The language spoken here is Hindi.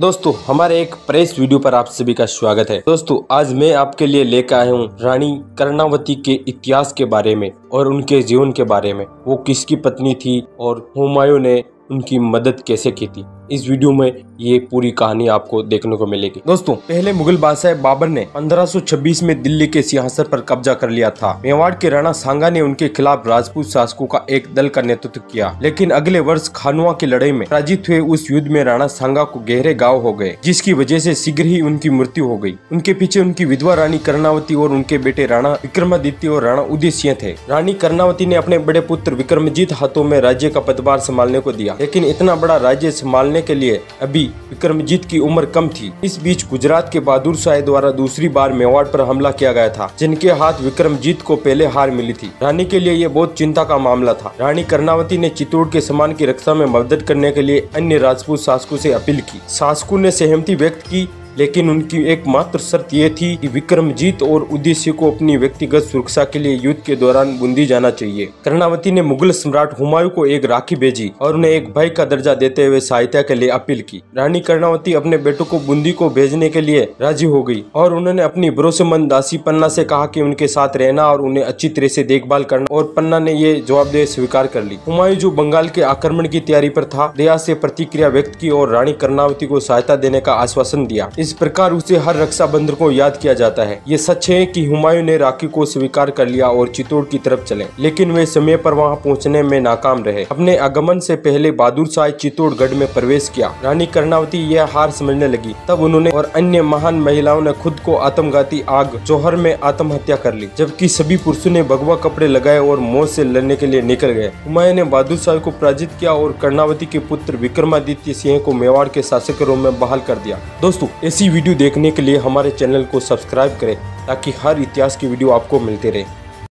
दोस्तों हमारे एक प्रेस वीडियो पर आप सभी का स्वागत है। दोस्तों आज मैं आपके लिए लेकर आया हूँ रानी कर्णावती के इतिहास के बारे में और उनके जीवन के बारे में। वो किसकी पत्नी थी और हुमायूं ने उनकी मदद कैसे की थी, इस वीडियो में ये पूरी कहानी आपको देखने को मिलेगी। दोस्तों पहले मुगल बादशाह बाबर ने 1526 में दिल्ली के सिंहासन पर कब्जा कर लिया था। मेवाड़ के राणा सांगा ने उनके खिलाफ राजपूत शासकों का एक दल का नेतृत्व किया, लेकिन अगले वर्ष खानुआ की लड़ाई में पराजित हुए। उस युद्ध में राणा सांगा को गहरे घाव हो गए, जिसकी वजह से शीघ्र ही उनकी मृत्यु हो गयी। उनके पीछे उनकी विधवा रानी कर्णावती और उनके बेटे राणा विक्रमादित्य और राणा उदय थे। रानी कर्णावती ने अपने बड़े पुत्र विक्रमजीत हाथों में राज्य का पदभार संभालने को दिया, लेकिन इतना बड़ा राज्य संभालने के लिए अभी विक्रमजीत की उम्र कम थी। इस बीच गुजरात के बहादुर शाह द्वारा दूसरी बार मेवाड़ पर हमला किया गया था, जिनके हाथ विक्रमजीत को पहले हार मिली थी। रानी के लिए यह बहुत चिंता का मामला था। रानी कर्णावती ने चित्तौड़ के सम्मान की रक्षा में मदद करने के लिए अन्य राजपूत शासकों से अपील की। शासकों ने सहमति व्यक्त की, लेकिन उनकी एकमात्र शर्त यह थी कि विक्रमजीत और उद्देश्य को अपनी व्यक्तिगत सुरक्षा के लिए युद्ध के दौरान बूंदी जाना चाहिए। कर्णावती ने मुगल सम्राट हुमायूं को एक राखी भेजी और उन्हें एक भाई का दर्जा देते हुए सहायता के लिए अपील की। रानी कर्णावती अपने बेटों को बूंदी को भेजने के लिए राजी हो गई और उन्होंने अपनी भरोसेमंद दासी पन्ना से कहा कि उनके साथ रहना और उन्हें अच्छी तरह से देखभाल करना, और पन्ना ने ये जवाबदेही स्वीकार कर ली। हुमायूं जो बंगाल के आक्रमण की तैयारी पर था, दया से प्रतिक्रिया व्यक्त की और रानी कर्णावती को सहायता देने का आश्वासन दिया। इस प्रकार उसे हर रक्षाबंधन को याद किया जाता है। ये सच है कि हुमायूं ने राखी को स्वीकार कर लिया और चित्तौड़ की तरफ चले, लेकिन वे समय पर वहां पहुंचने में नाकाम रहे। अपने आगमन से पहले बहादुर शाह चित्तौड़गढ़ में प्रवेश किया। रानी कर्णावती यह हार समझने लगी। तब उन्होंने और अन्य महान महिलाओं ने खुद को आत्मघाती आग जोहर में आत्महत्या कर ली, जबकि सभी पुरुषों ने भगवा कपड़े लगाए और मौत से लड़ने के लिए निकल गए। हुमायूं ने बहादुर शाह को पराजित किया और कर्णावती के पुत्र विक्रमादित्य सिंह को मेवाड़ के शासक रूप में बहाल कर दिया। दोस्तों ऐसी वीडियो देखने के लिए हमारे चैनल को सब्सक्राइब करें, ताकि हर इतिहास की वीडियो आपको मिलते रहे।